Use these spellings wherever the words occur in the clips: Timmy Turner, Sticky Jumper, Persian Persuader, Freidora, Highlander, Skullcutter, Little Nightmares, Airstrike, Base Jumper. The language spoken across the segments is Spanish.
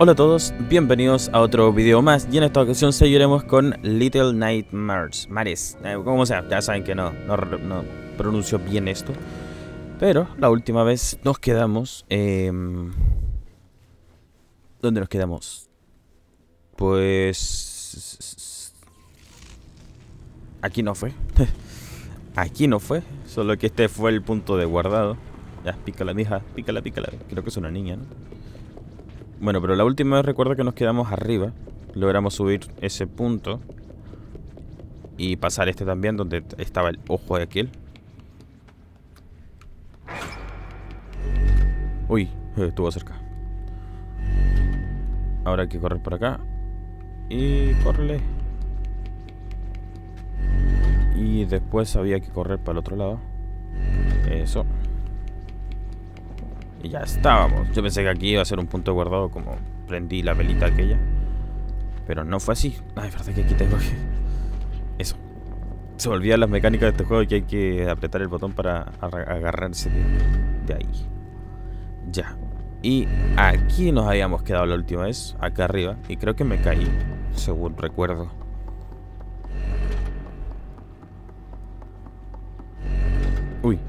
Hola a todos, bienvenidos a otro video más, y en esta ocasión seguiremos con Little Nightmares, como sea, ya saben que no pronuncio bien esto. Pero la última vez nos quedamos, ¿dónde nos quedamos? Pues... aquí no fue. Aquí no fue, solo que este fue el punto de guardado. Ya, pícala, mija, pícala, pícala. Creo que es una niña, ¿no? Bueno, pero la última vez recuerdo que nos quedamos arriba. Logramos subir ese punto y pasar este también, donde estaba el ojo de aquel. Uy, estuvo cerca. Ahora hay que correr por acá. Y córrele. Y después había que correr para el otro lado. Eso. Y ya estábamos. Yo pensé que aquí iba a ser un punto guardado, como prendí la velita aquella, pero no fue así. Ay, verdad que aquí tengo que... eso. Se olvidan las mecánicas de este juego, que hay que apretar el botón para agarrarse de ahí. Ya. Y aquí nos habíamos quedado la última vez, acá arriba. Y creo que me caí, según recuerdo. Uy.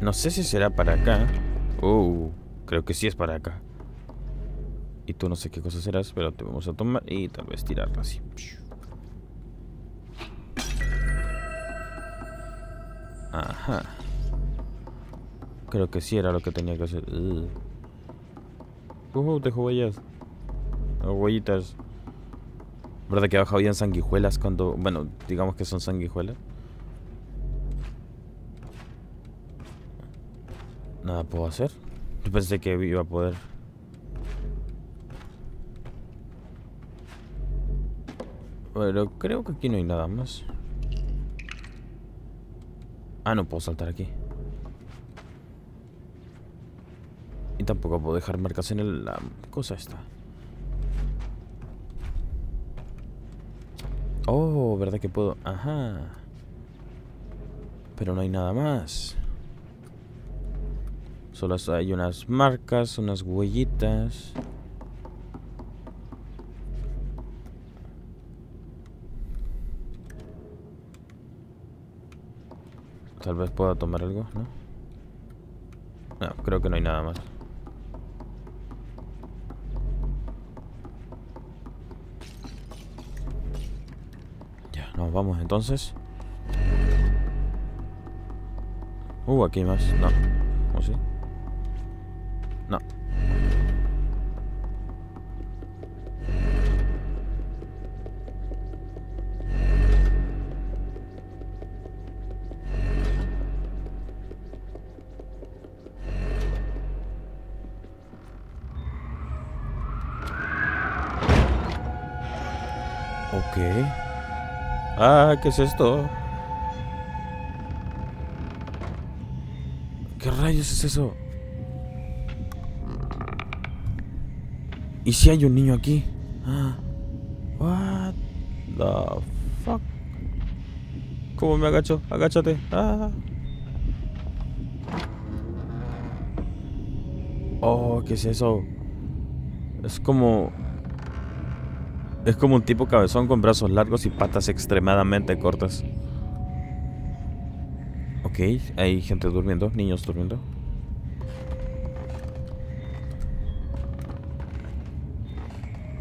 No sé si será para acá. Creo que sí es para acá. Y tú no sé qué cosa serás, pero te vamos a tomar y tal vez tirarla así. Ajá. Creo que sí era lo que tenía que hacer. Dejo huellas. O huellitas. ¿Verdad que abajo habían sanguijuelas cuando... bueno, digamos que son sanguijuelas? Nada puedo hacer. Yo pensé que iba a poder. Pero creo que aquí no hay nada más. Ah, no puedo saltar aquí. Y tampoco puedo dejar marcas en la cosa esta. Oh, ¿verdad que puedo? Ajá. Pero no hay nada más. Solo hay unas marcas, unas huellitas. Tal vez pueda tomar algo, ¿no? No, creo que no hay nada más. Nos vamos entonces. Aquí hay más. No. ¿O sí? No. Ok. Ah, ¿qué es esto? ¿Qué rayos es eso? ¿Y si hay un niño aquí? What the fuck? ¿Cómo me agacho? Agáchate. Oh, ¿qué es eso? Es como... es como un tipo cabezón con brazos largos y patas extremadamente cortas. Ok, hay gente durmiendo, niños durmiendo.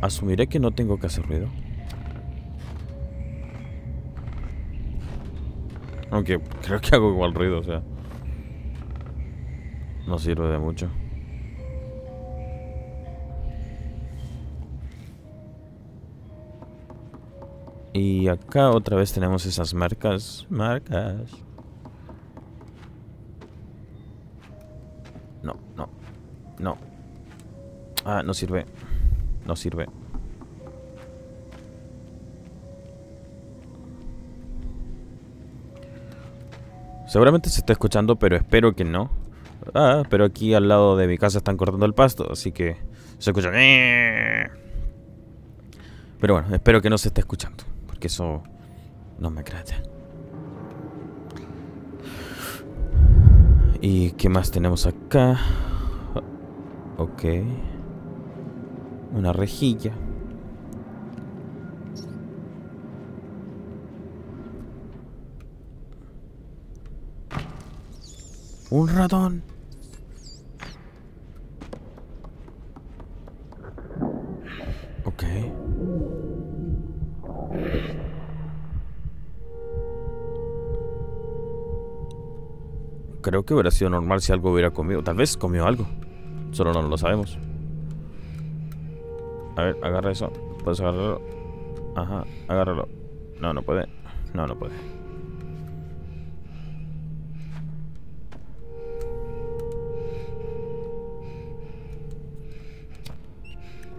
Asumiré que no tengo que hacer ruido. Aunque creo que hago igual ruido, o sea, no sirve de mucho. Y acá otra vez tenemos esas marcas. Marcas. No, no, no. Ah, no sirve. No sirve. Seguramente se está escuchando, pero espero que no. Ah, pero aquí al lado de mi casa están cortando el pasto, así que se escucha. Pero bueno, espero que no se esté escuchando. Que eso No me creen. ¿Y qué más tenemos acá? Ok. Una rejilla. Un ratón. Ok. Creo que hubiera sido normal si algo hubiera comido. Tal vez comió algo. Solo no lo sabemos. A ver, agarra eso. ¿Puedes agarrarlo? Ajá, agárralo. No, no puede. No, no puede.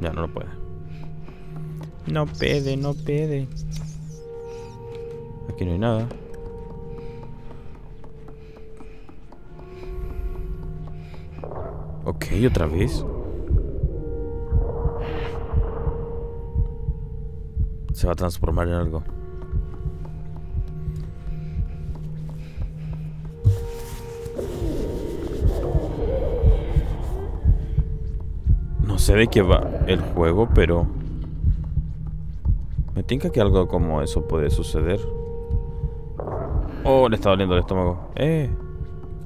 Ya, no lo puede. No puede, no puede. Aquí no hay nada. Ok, otra vez. Se va a transformar en algo. No sé de qué va el juego, pero me tinca que algo como eso puede suceder. Oh, le está doliendo el estómago.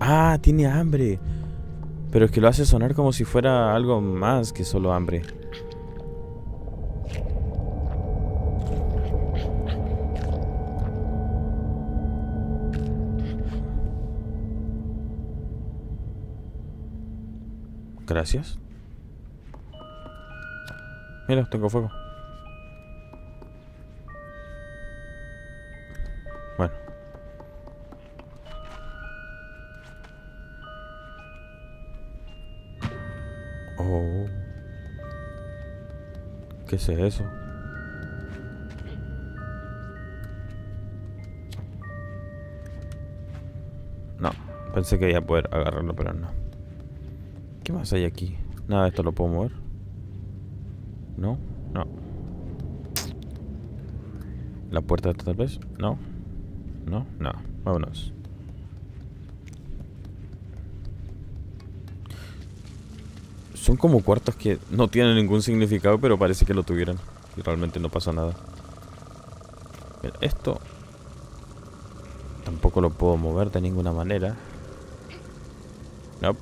Ah, tiene hambre. Pero es que lo hace sonar como si fuera algo más que solo hambre. Gracias. Mira, tengo fuego. Bueno. Oh. ¿Qué es eso? No, pensé que iba a poder agarrarlo, pero no. ¿Qué más hay aquí? Nada, esto lo puedo mover. No, no. La puerta esta tal vez. No, no, no. Vámonos. Son como cuartos que no tienen ningún significado, pero parece que lo tuvieran. Y realmente no pasa nada. Mira, esto tampoco lo puedo mover de ninguna manera. No. Nope.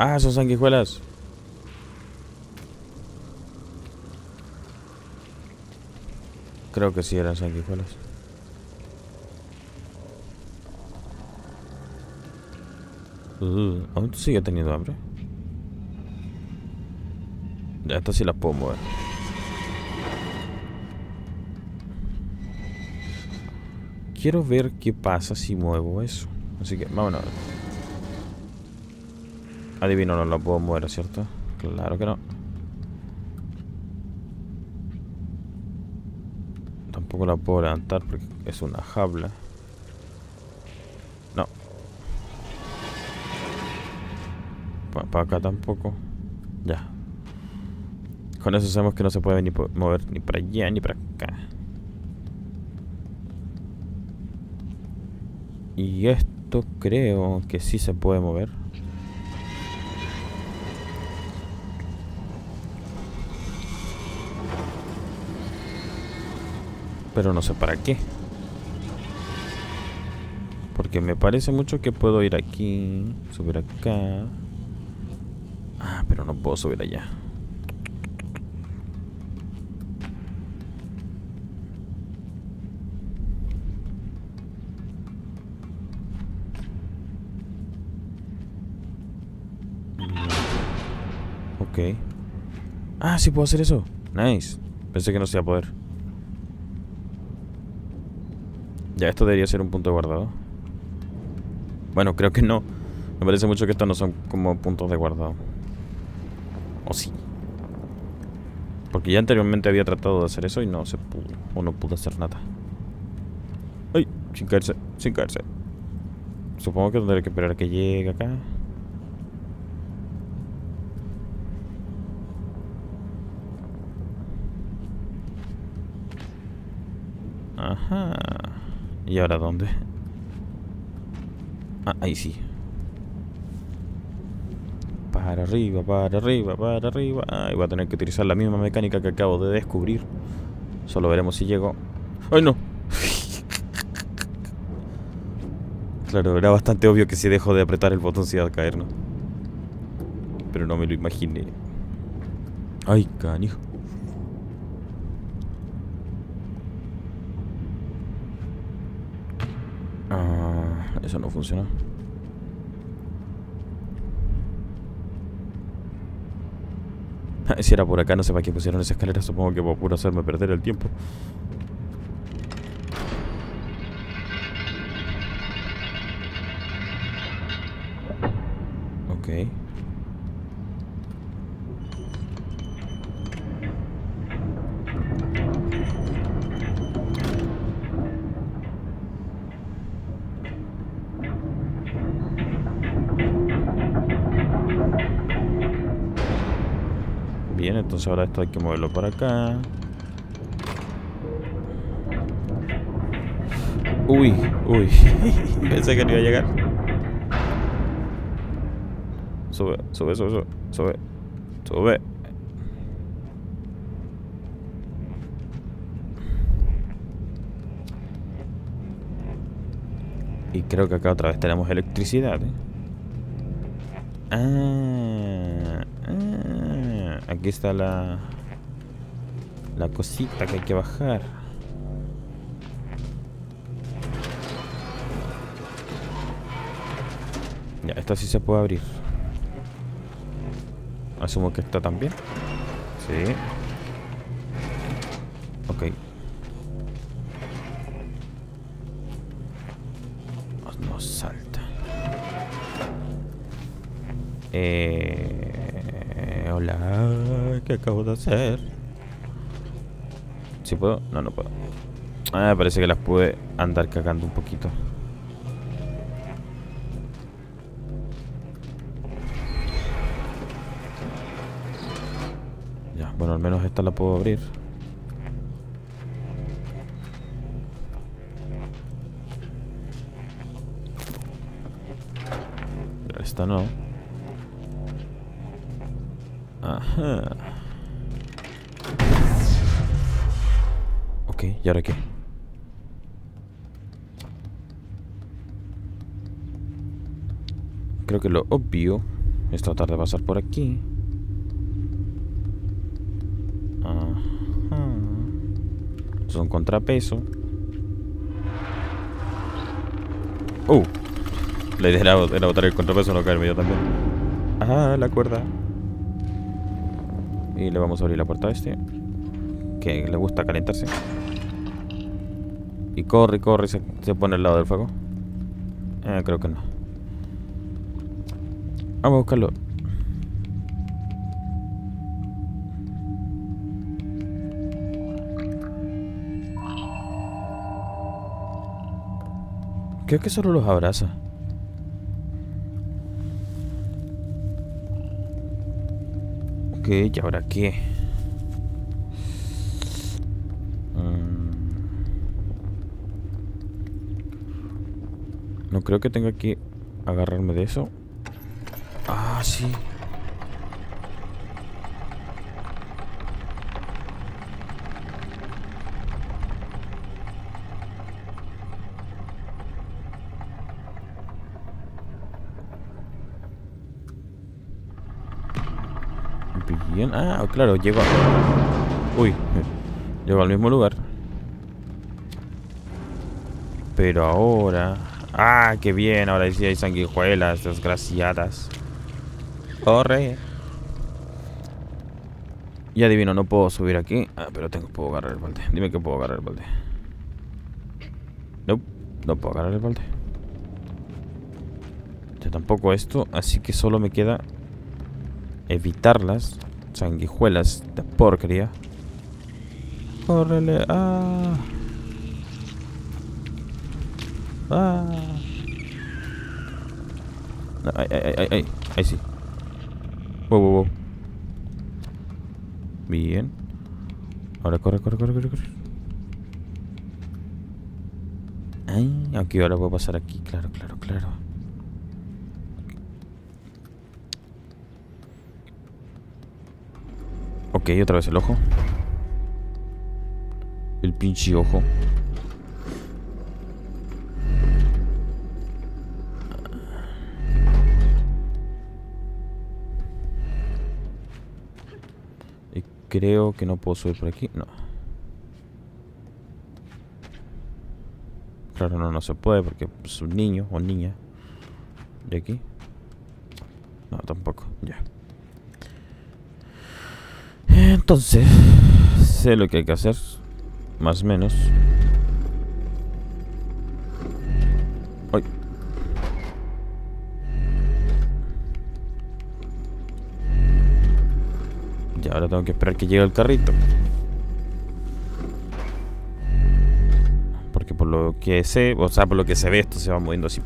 Ah, son sanguijuelas. Creo que sí eran sanguijuelas. ¿Aún sigue teniendo hambre? Ya, estas sí las puedo mover. Quiero ver qué pasa si muevo eso. Así que, vámonos. Adivino, no lo puedo mover, ¿cierto? Claro que no. Tampoco la puedo levantar porque es una jaula. No. Para acá tampoco. Ya. Con eso sabemos que no se puede ni mover ni para allá ni para acá. Y esto creo que sí se puede mover. Pero no sé para qué. Porque me parece mucho que puedo ir aquí. Subir acá. Ah, pero no puedo subir allá. Ok. Ah, sí puedo hacer eso. Nice. Pensé que no se iba a poder. Ya, esto debería ser un punto de guardado. Bueno, creo que no. Me parece mucho que estos no son como puntos de guardado. O sí. Porque ya anteriormente había tratado de hacer eso y no se pudo. O no pude hacer nada. ¡Ay! Sin caerse, sin caerse. Supongo que tendré que esperar a que llegue acá. Ajá. ¿Y ahora dónde? Ah, ahí sí. Para arriba, para arriba, para arriba. Ahí voy a tener que utilizar la misma mecánica que acabo de descubrir. Solo veremos si llego. ¡Ay, no! Claro, era bastante obvio que si dejo de apretar el botón se iba a caer, ¿no? Pero no me lo imaginé. ¡Ay, canijo! Ah, eso no funciona. Si era por acá, no sé para qué pusieron esa escalera. Supongo que por puro hacerme perder el tiempo. Ok. Bien, entonces ahora esto hay que moverlo para acá. Uy, uy. Pensé que no iba a llegar. Sube, sube, sube, sube, sube, sube. Y creo que acá otra vez tenemos electricidad, ¿eh? Ah, ah, aquí está la cosita que hay que bajar. Ya, esta sí se puede abrir. Asumo que esta también. Sí. Ok. No salta. Hola, ¿qué acabo de hacer? ¿Sí puedo? No, no puedo. Ah, parece que las pude andar cagando un poquito. Ya, bueno, al menos esta la puedo abrir. Pero esta no. Ajá. Ok, ¿y ahora qué? Creo que lo obvio es tratar de pasar por aquí. Ajá. Es un contrapeso. ¡Oh! La idea era botar el contrapeso, no caerme yo también. Ah, la cuerda. Y le vamos a abrir la puerta a este, que le gusta calentarse. Y corre, corre, se pone al lado del fuego. Creo que no. Vamos a buscarlo. Creo que solo los abraza. ¿Y ahora qué? No creo que tenga que agarrarme de eso. Ah, sí. Bien. Ah, claro, llego a... Uy, llego al mismo lugar. Pero ahora... Ah, qué bien, ahora sí hay sanguijuelas, desgraciadas. Corre. Y adivino, no puedo subir aquí. Ah, pero puedo agarrar el balde. Dime que puedo agarrar el balde. No, no puedo agarrar el balde. Yo tampoco esto, así que solo me queda... evitarlas. Sanguijuelas de porquería. Córrele. Ah. Ah. No, ay, ay, ay, ay. Ahí sí. Wow, wow, wow. Bien. Ahora corre, corre, corre, corre, corre. Ay, aunque ahora puedo pasar aquí, claro, claro, claro. Ok, otra vez el ojo. El pinche ojo. Y creo que no puedo subir por aquí. No. Claro, no se puede porque es un niño o niña. ¿Y aquí? No, tampoco. Ya. Entonces, sé lo que hay que hacer. Más o menos. Ay. Y ahora tengo que esperar que llegue el carrito. Porque por lo que sé, o sea, por lo que se ve, esto se va moviendo así.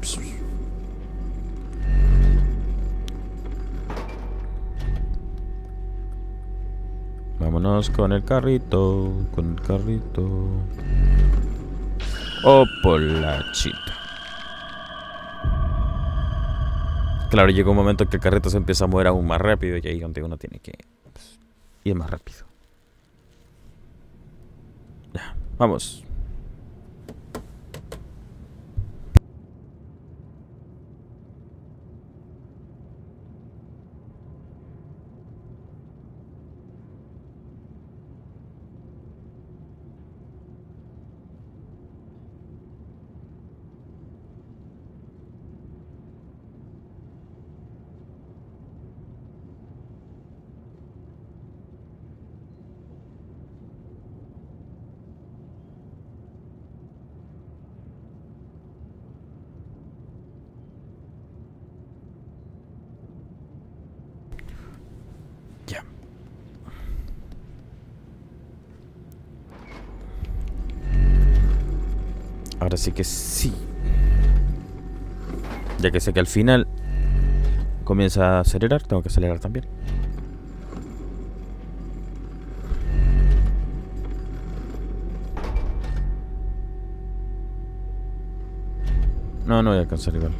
Vámonos con el carrito, con el carrito. Oh, polachita. Claro, llega un momento en que el carrito se empieza a mover aún más rápido y ahí contigo uno tiene que ir más rápido. Ya, vamos. Ahora sí que sí. Ya que sé que al final comienza a acelerar, tengo que acelerar también. No, no voy a alcanzar igual.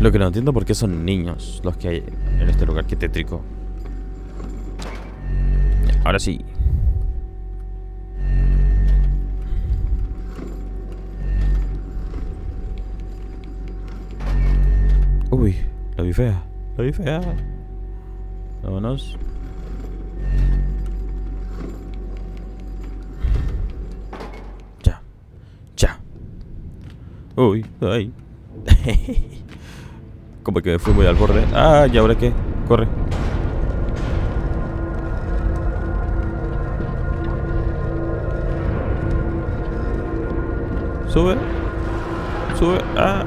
Lo que no entiendo por qué son niños los que hay en este lugar, que tétrico. Ahora sí. Uy, la vi fea. La vi fea. Vámonos. Ya. Ya. Uy, ay. Como que me fui muy al borde. Ah, ¿y ahora qué? Corre. Sube. Sube. Ah.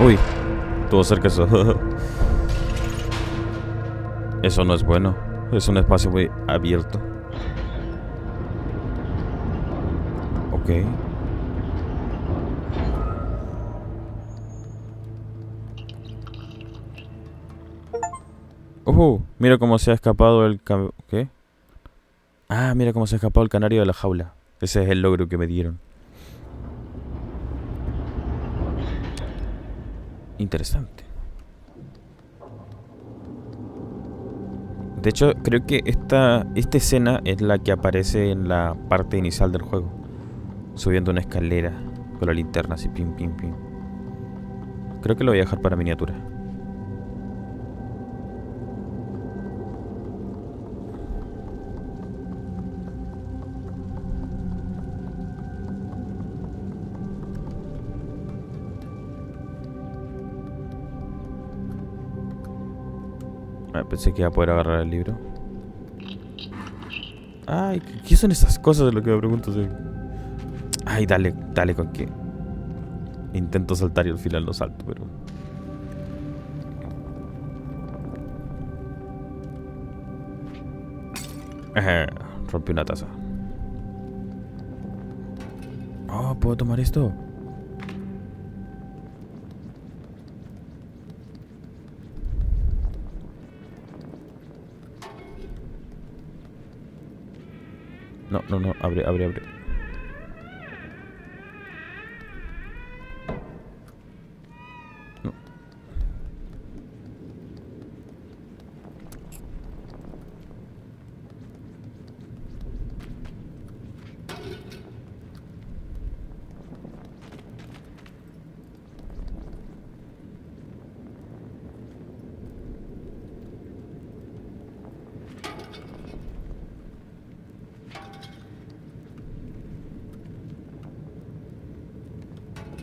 Uy. Estuvo cerca eso. Eso no es bueno. Es un espacio muy abierto. Ok. Mira cómo se ha escapado el... ¿Qué? Ah, mira cómo se ha escapado el canario de la jaula. Ese es el logro que me dieron. Interesante. De hecho, creo que esta escena es la que aparece en la parte inicial del juego. Subiendo una escalera con la linterna así, pim, pim, pim. Creo que lo voy a dejar para miniatura. Pensé que iba a poder agarrar el libro. Ay, ¿qué son esas cosas? Es lo que me pregunto. Ay, dale, dale con que intento saltar y al final no salto, pero... rompí una taza. Oh, ¿puedo tomar esto? No, no, no, abre, abre, abre. No.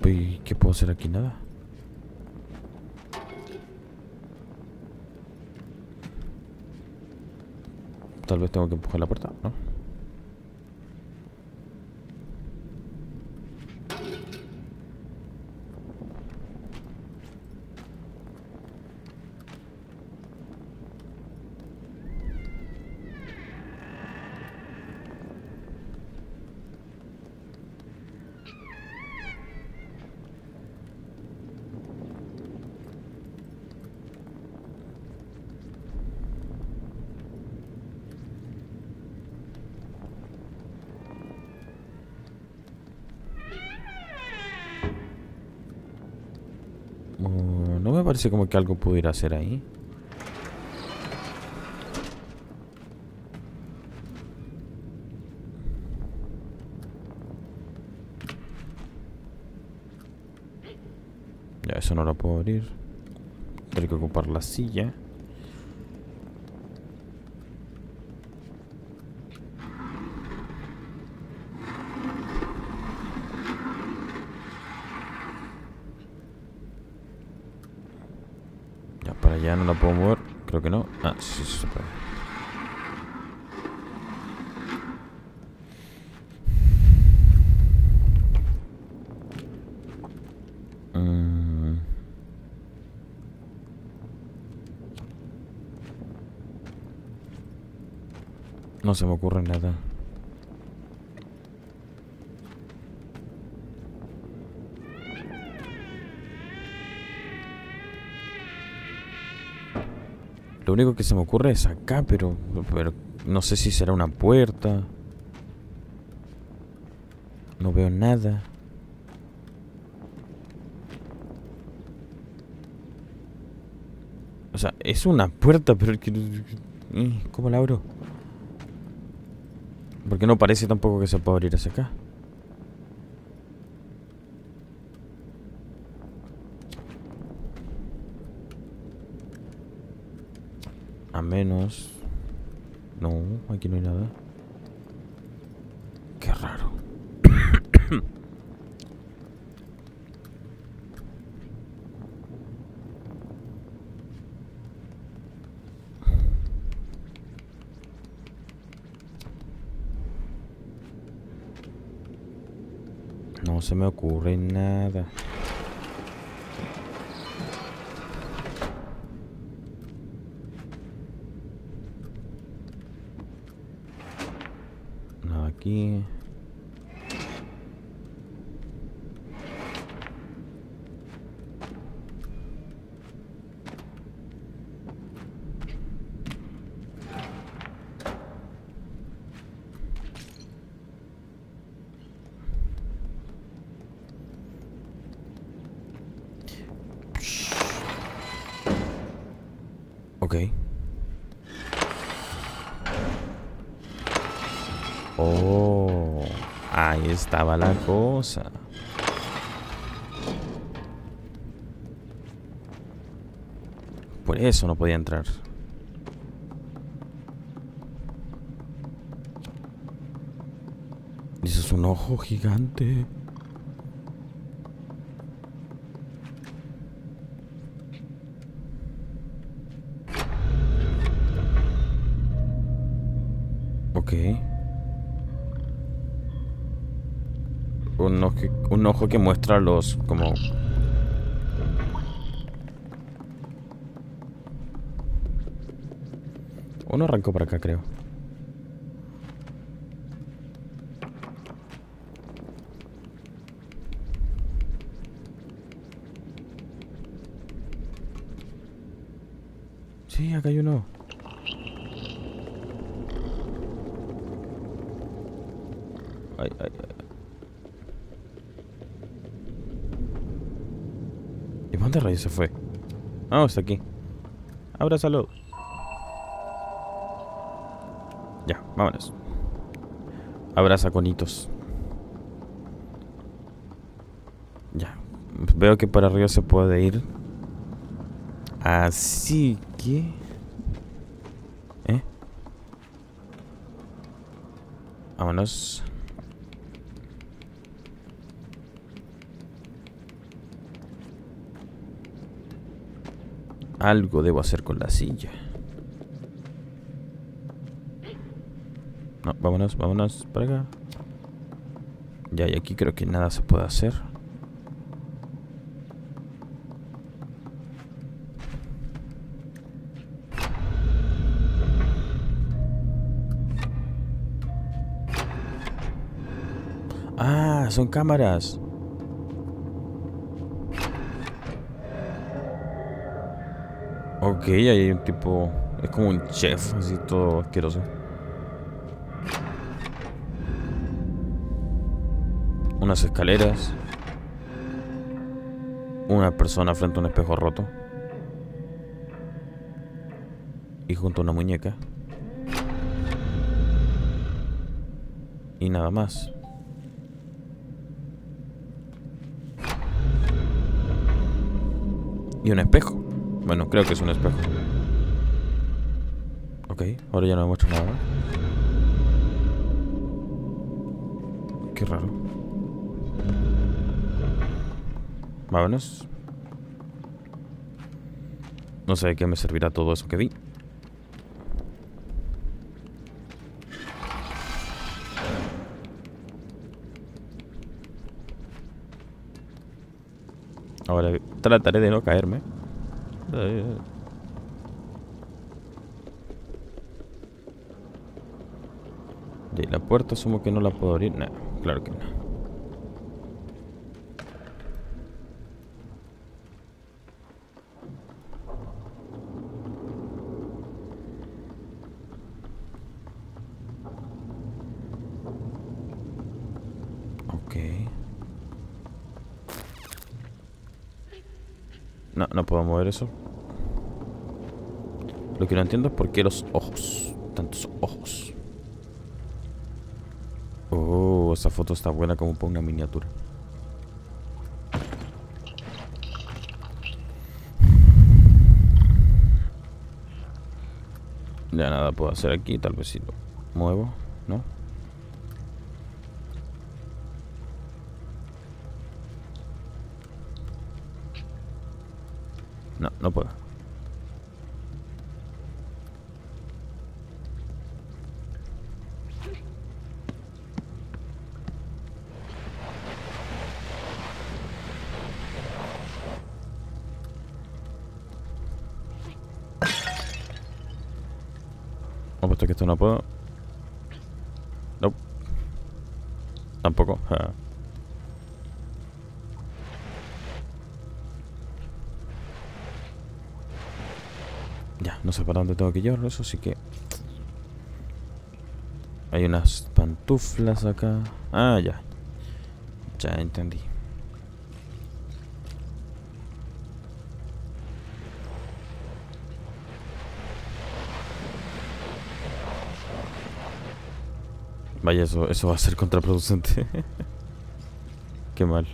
¿Y qué puedo hacer aquí? Nada. Tal vez tengo que empujar la puerta, ¿no? No me parece como que algo pudiera hacer ahí. Ya, eso no lo puedo abrir. Tendré que ocupar la silla. Ya no la puedo mover, creo que no. Ah, sí, sí, sí. No se me ocurre nada. Lo único que se me ocurre es acá, pero no sé si será una puerta. No veo nada. O sea, es una puerta, pero ¿cómo la abro? Porque no parece tampoco que se pueda abrir hacia acá. A menos... No, aquí no hay nada. Qué raro. No se me ocurre nada. Aquí. Okay. Oh, ahí estaba la cosa. Por eso no podía entrar. Eso es un ojo gigante. Okay. Un ojo que muestra los... como... Uno arrancó para acá, creo. Sí, acá hay uno. Ay, ay, ay. ¿Y dónde rayos se fue? Ah, está aquí. Abrázalo. Ya, vámonos. Abraza conitos. Ya. Veo que para arriba se puede ir. Así que... Vámonos. Algo debo hacer con la silla. No, vámonos, vámonos para acá. Ya, y aquí creo que nada se puede hacer. Ah, son cámaras. Ok, ahí hay un tipo... Es como un chef, así todo asqueroso. Unas escaleras. Una persona frente a un espejo roto. Y junto a una muñeca. Y nada más. Y un espejo. Bueno, creo que es un espejo. Ok, ahora ya no me muestro nada. Qué raro. Vámonos. No sé de qué me servirá todo eso que vi. Ahora trataré de no caerme. De la puerta asumo que no la puedo abrir. No, claro que no. No, no puedo mover eso. Lo que no entiendo es por qué los ojos. Tantos ojos. Oh, esa foto está buena como para una miniatura. Ya nada puedo hacer aquí. Tal vez si lo muevo, ¿no? No, no puedo. Apuesto que esto no puedo. No. Tampoco. Ja. Ya, no sé para dónde tengo que llevarlo, eso sí que... Hay unas pantuflas acá. Ah, ya. Ya entendí. Vaya, eso va a ser contraproducente. Qué mal.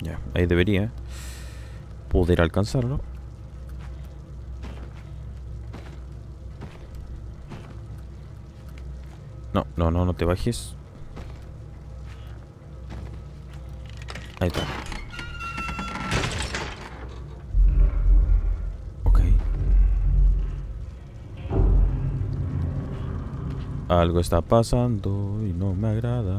Ya, ahí debería poder alcanzarlo. No, no, no, no te bajes. Ahí está. Ok. Algo está pasando y no me agrada.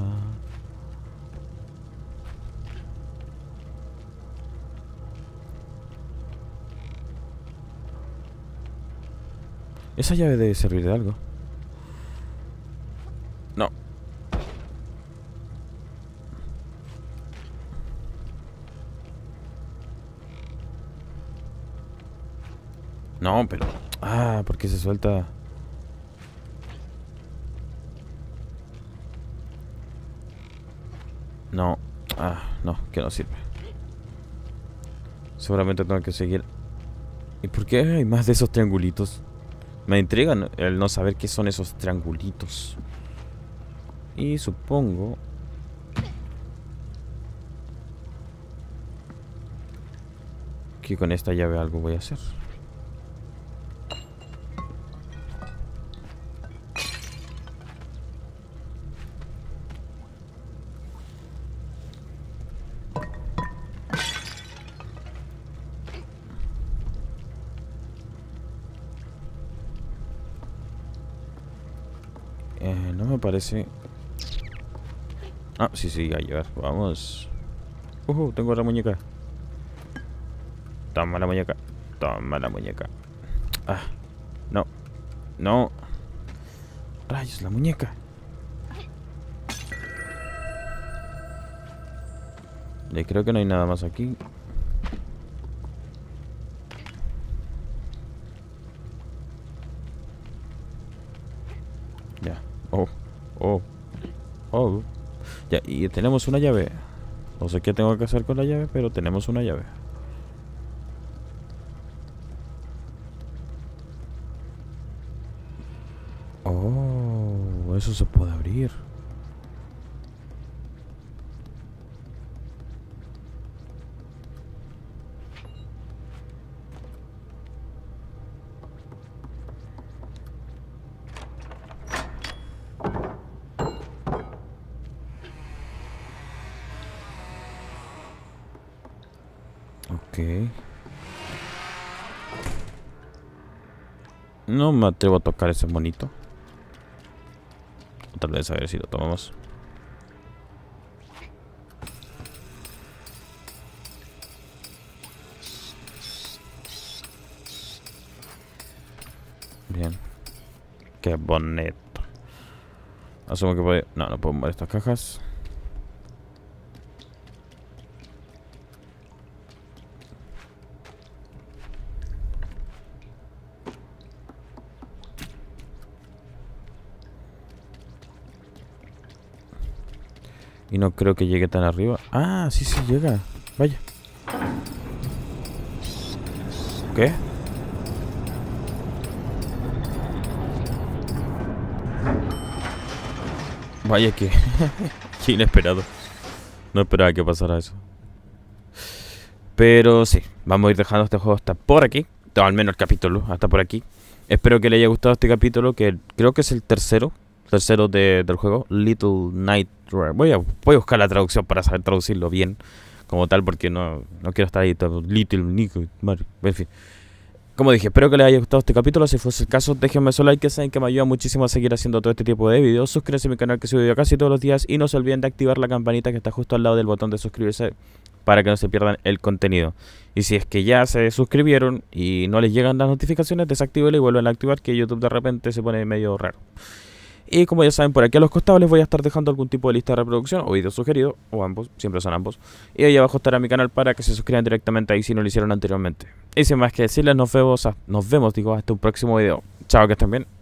Esa llave debe servir de algo. No. No, pero... Ah, porque se suelta... No. Ah, no, que no sirve. Seguramente tengo que seguir. ¿Y por qué hay más de esos triangulitos? Me intrigan el no saber qué son esos triangulitos. Y supongo... que con esta llave algo voy a hacer. No me parece... Ah, sí, sí, a llevar. Vamos. Tengo la muñeca. Toma la muñeca. Toma la muñeca. Ah, no. No. Rayos, la muñeca. Y creo que no hay nada más aquí. Ya, y tenemos una llave. No sé qué tengo que hacer con la llave, pero tenemos una llave. Oh, eso se puede abrir. No me atrevo a tocar ese monito. Tal vez a ver si lo tomamos. Bien. Qué bonito. Asumo que puede... No, no puedo mover estas cajas. Y no creo que llegue tan arriba. Ah, sí, sí llega. Vaya. ¿Qué? Vaya que... Qué inesperado. No esperaba que pasara eso. Pero sí, vamos a ir dejando este juego hasta por aquí. O al menos el capítulo, hasta por aquí. Espero que le haya gustado este capítulo, que creo que es el tercero. Tercero del juego, Little Nightmares. Voy a buscar la traducción para saber traducirlo bien como tal, porque no quiero estar ahí todo Little Nightmares. En fin, como dije, espero que les haya gustado este capítulo. Si fuese el caso, déjenme su like, que saben que me ayuda muchísimo a seguir haciendo todo este tipo de videos. Suscríbanse a mi canal, que subo video casi todos los días, y no se olviden de activar la campanita que está justo al lado del botón de suscribirse para que no se pierdan el contenido. Y si es que ya se suscribieron y no les llegan las notificaciones, desactívenlo y vuelvan a activar, que YouTube de repente se pone medio raro. Y como ya saben, por aquí a los costados les voy a estar dejando algún tipo de lista de reproducción o video sugerido, o ambos, siempre son ambos. Y ahí abajo estará mi canal para que se suscriban directamente ahí si no lo hicieron anteriormente. Y sin más que decirles, nos vemos hasta un próximo video. Chao, que estén bien.